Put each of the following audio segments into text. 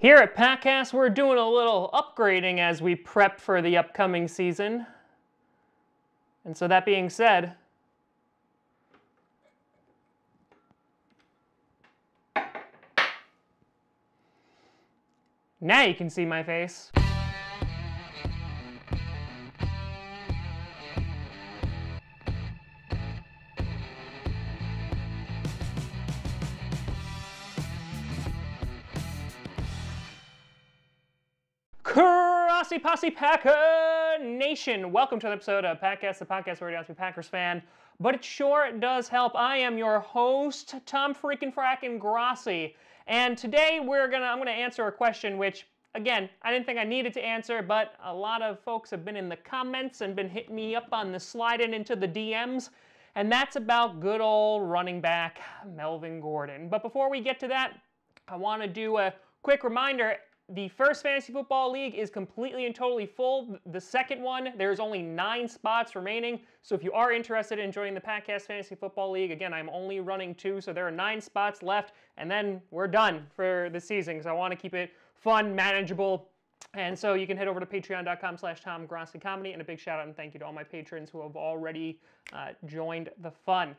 Here at PackCast, we're doing a little upgrading as we prep for the upcoming season. And so that being said, now you can see my face. Grossi Posse Packer Nation! Welcome to an episode of PackCast, the podcast where we don't have to be Packers fan, but it sure does help. I am your host, Tom freaking frackin' Grossi, and today I'm gonna answer a question which, again, I didn't think I needed to answer, but a lot of folks have been in the comments and been hitting me up on the sliding into the DMs, and that's about good old running back Melvin Gordon. But before we get to that, I want to do a quick reminder. The first fantasy football league is completely and totally full. The second one, there's only 9 spots remaining. So if you are interested in joining the PackCast Fantasy Football League, again, I'm only running 2, so there are 9 spots left, and then we're done for the season because I want to keep it fun, manageable. And so you can head over to patreon.com/TomGrossiComedy, and a big shout out and thank you to all my patrons who have already joined the fun.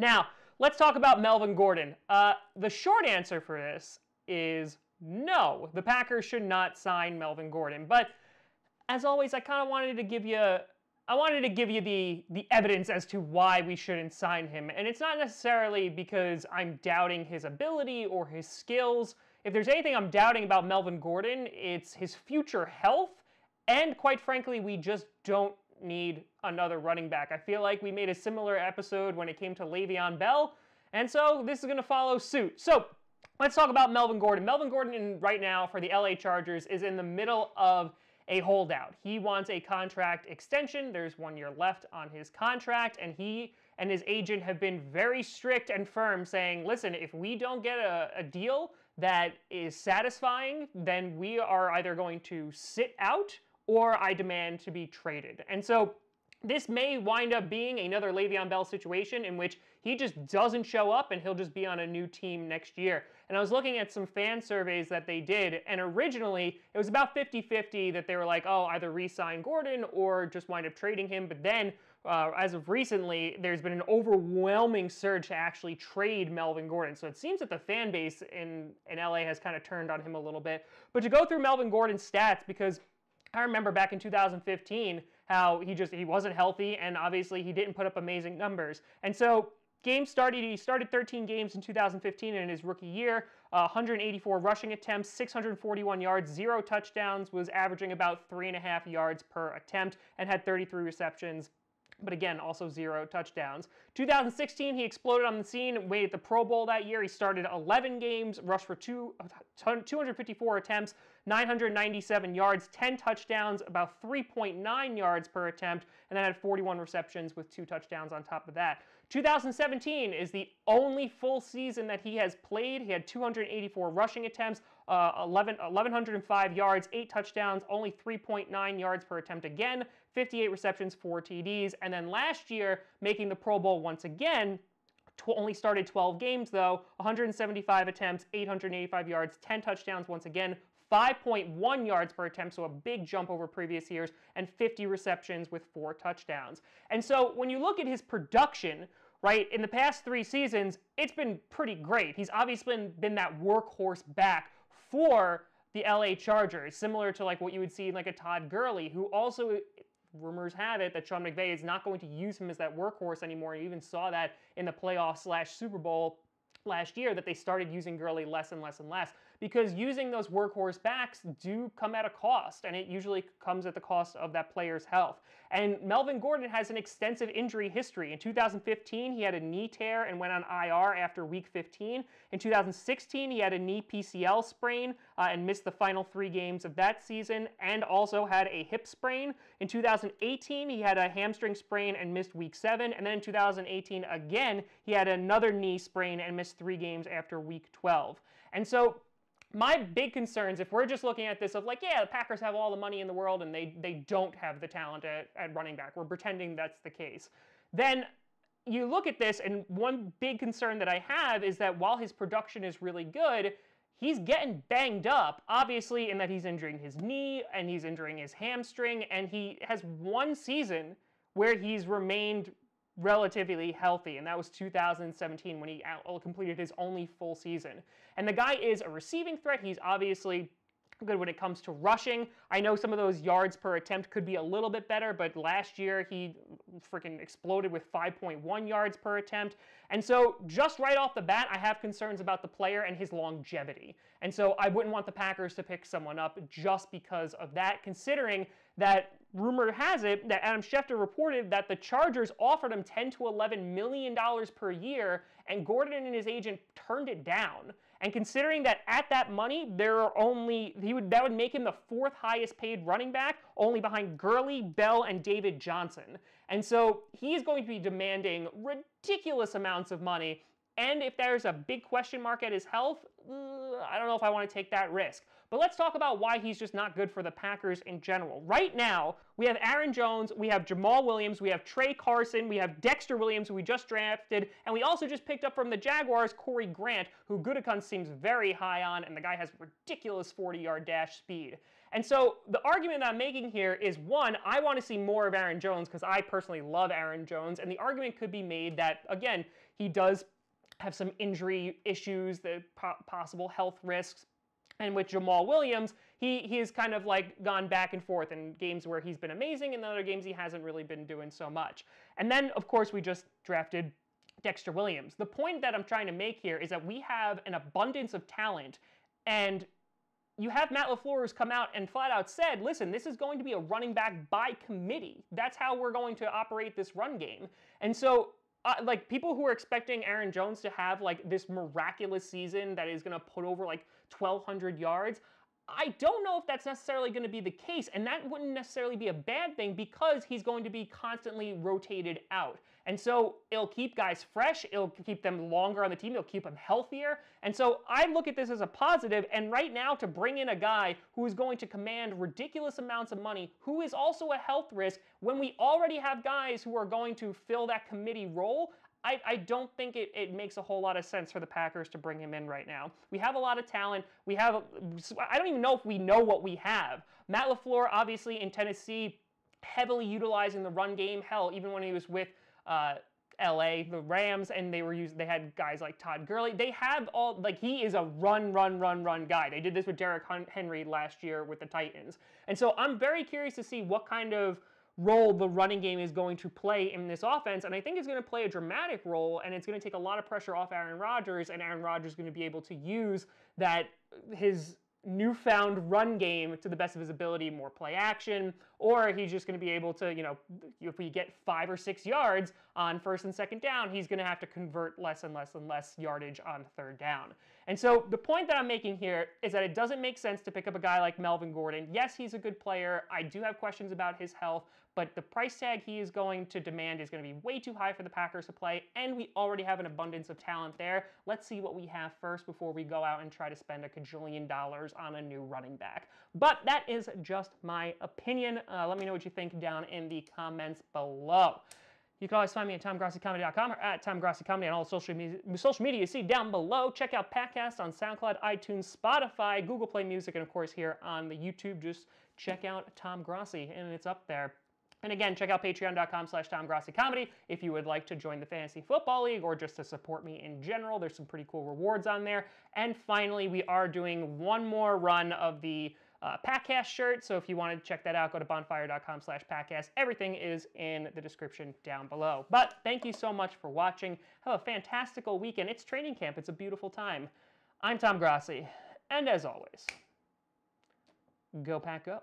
Now, let's talk about Melvin Gordon. The short answer for this is no, the Packers should not sign Melvin Gordon. But as always, I kind of wanted to give you the evidence as to why we shouldn't sign him. And it's not necessarily because I'm doubting his ability or his skills. If there's anything I'm doubting about Melvin Gordon, it's his future health. And quite frankly, we just don't need another running back. I feel like we made a similar episode when it came to Le'Veon Bell. And so this is going to follow suit. So let's talk about Melvin Gordon. Melvin Gordon right now for the LA Chargers is in the middle of a holdout. He wants a contract extension. There's 1 year left on his contract, and he and his agent have been very strict and firm saying, listen, if we don't get a deal that is satisfying, then we are either going to sit out or I demand to be traded. And so this may wind up being another Le'Veon Bell situation in which he just doesn't show up and he'll just be on a new team next year. And I was looking at some fan surveys that they did, and originally it was about 50-50 that they were like, oh, either re-sign Gordon or just wind up trading him. But then as of recently, there's been an overwhelming surge to actually trade Melvin Gordon. So it seems that the fan base in LA has kind of turned on him a little bit. But to go through Melvin Gordon's stats, because I remember back in 2015 how he wasn't healthy, and obviously he didn't put up amazing numbers. And so he started 13 games in 2015 in his rookie year, 184 rushing attempts, 641 yards, 0 touchdowns, was averaging about 3.5 yards per attempt, and had 33 receptions, but again, also 0 touchdowns. 2016, he exploded on the scene, made it the Pro Bowl that year. He started 11 games, rushed for 254 attempts, 997 yards, 10 touchdowns, about 3.9 yards per attempt, and then had 41 receptions with 2 touchdowns on top of that. 2017 is the only full season that he has played. He had 284 rushing attempts, 1,105 yards, 8 touchdowns, only 3.9 yards per attempt again, 58 receptions, 4 TDs. And then last year, making the Pro Bowl once again, only started 12 games though, 175 attempts, 885 yards, 10 touchdowns once again, 5.1 yards per attempt, so a big jump over previous years, and 50 receptions with 4 touchdowns. And so when you look at his production, right, in the past 3 seasons, it's been pretty great. He's obviously been that workhorse back for the LA Chargers, similar to like what you would see in like a Todd Gurley, who also, rumors have it that Sean McVay is not going to use him as that workhorse anymore. You even saw that in the playoff/Super Bowl last year, that they started using Gurley less and less and less, because using those workhorse backs do come at a cost, and it usually comes at the cost of that player's health. And Melvin Gordon has an extensive injury history. In 2015, he had a knee tear and went on IR after week 15. In 2016, he had a knee PCL sprain and missed the final 3 games of that season, and also had a hip sprain. In 2018, he had a hamstring sprain and missed week 7. And then in 2018, again, he had another knee sprain and missed 3 games after week 12. And so my big concerns, if we're just looking at this of like, yeah, the Packers have all the money in the world and they don't have the talent at running back, we're pretending that's the case, then you look at this, and one big concern that I have is that while his production is really good, he's getting banged up, obviously, in that he's injuring his knee and he's injuring his hamstring, and he has one season where he's remained relatively healthy, and that was 2017 when he completed his only full season. And the guy is a receiving threat. He's obviously good when it comes to rushing. I know some of those yards per attempt could be a little bit better, but last year he freaking exploded with 5.1 yards per attempt. And so just right off the bat, I have concerns about the player and his longevity. And so I wouldn't want the Packers to pick someone up just because of that, considering that rumor has it that Adam Schefter reported that the Chargers offered him $10 to $11 million per year, and Gordon and his agent turned it down. And considering that at that money, there are only, that would make him the fourth highest paid running back, only behind Gurley, Bell, and David Johnson. And so he's going to be demanding ridiculous amounts of money. And if there's a big question mark at his health, I don't know if I want to take that risk. But let's talk about why he's just not good for the Packers in general. Right now, we have Aaron Jones, we have Jamal Williams, we have Trey Carson, we have Dexter Williams, who we just drafted, and we also just picked up from the Jaguars Corey Grant, who Gutekunst seems very high on, and the guy has ridiculous 40-yard dash speed. And so the argument that I'm making here is, one, I want to see more of Aaron Jones because I personally love Aaron Jones, and the argument could be made that, again, he does have some injury issues, the possible health risks. And with Jamal Williams, he has kind of like gone back and forth in games where he's been amazing and other games he hasn't really been doing so much. And then, of course, we just drafted Dexter Williams. The point that I'm trying to make here is that we have an abundance of talent, and you have Matt LaFleur who's come out and flat out said, listen, this is going to be a running back by committee. That's how we're going to operate this run game. And so like people who are expecting Aaron Jones to have like this miraculous season that is going to put over like 1,200 yards, I don't know if that's necessarily going to be the case, and that wouldn't necessarily be a bad thing because he's going to be constantly rotated out. And so it'll keep guys fresh, it'll keep them longer on the team, it'll keep them healthier. And so I look at this as a positive, and right now to bring in a guy who is going to command ridiculous amounts of money, who is also a health risk, when we already have guys who are going to fill that committee role, I don't think it makes a whole lot of sense for the Packers to bring him in right now. We have a lot of talent. We have, I don't even know if we know what we have. Matt LaFleur, obviously, in Tennessee, heavily utilizing the run game. Hell, even when he was with LA, the Rams, and they had guys like Todd Gurley. They have all, like, he is a run guy. They did this with Derek Henry last year with the Titans. And so I'm very curious to see what kind of role the running game is going to play in this offense, and I think it's going to play a dramatic role, and it's going to take a lot of pressure off Aaron Rodgers, and Aaron Rodgers is going to be able to use that, his newfound run game, to the best of his ability, more play action, or he's just going to be able to, you know, if we get 5 or 6 yards on first and second down, he's going to have to convert less and less and less yardage on third down. And so the point that I'm making here is that it doesn't make sense to pick up a guy like Melvin Gordon. Yes, he's a good player. I do have questions about his health, but the price tag he is going to demand is going to be way too high for the Packers to play, and we already have an abundance of talent there. Let's see what we have first before we go out and try to spend a cajillion dollars on a new running back. But that is just my opinion. Let me know what you think down in the comments below. You can always find me at TomGrossiComedy.com or at TomGrossiComedy on all social media you see down below. Check out PackCast on SoundCloud, iTunes, Spotify, Google Play Music, and of course here on the YouTube. Just check out Tom Grossi, and it's up there. And again, check out patreon.com/TomGrossiComedy if you would like to join the Fantasy Football League or just to support me in general. There's some pretty cool rewards on there. And finally, we are doing one more run of the PackCast shirt. So if you want to check that out, go to bonfire.com/PackCast. Everything is in the description down below. But thank you so much for watching. Have a fantastical weekend. It's training camp. It's a beautiful time. I'm Tom Grossi. And as always, go Pack Go.